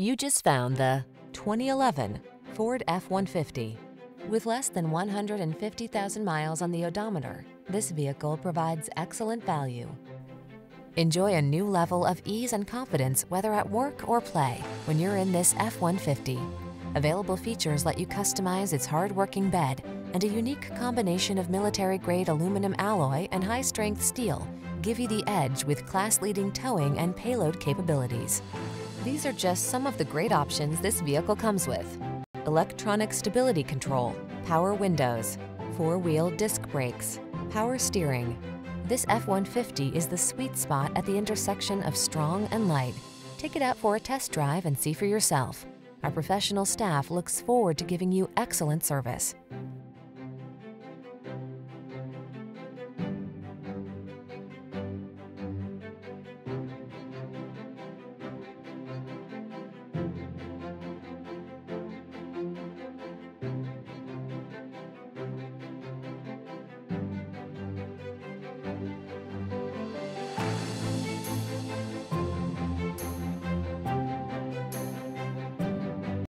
You just found the 2011 Ford F-150. With less than 150,000 miles on the odometer, this vehicle provides excellent value. Enjoy a new level of ease and confidence, whether at work or play, when you're in this F-150. Available features let you customize its hard-working bed, and a unique combination of military-grade aluminum alloy and high-strength steel give you the edge with class-leading towing and payload capabilities. These are just some of the great options this vehicle comes with: electronic stability control, power windows, four-wheel disc brakes, power steering. This F-150 is the sweet spot at the intersection of strong and light. Take it out for a test drive and see for yourself. Our professional staff looks forward to giving you excellent service.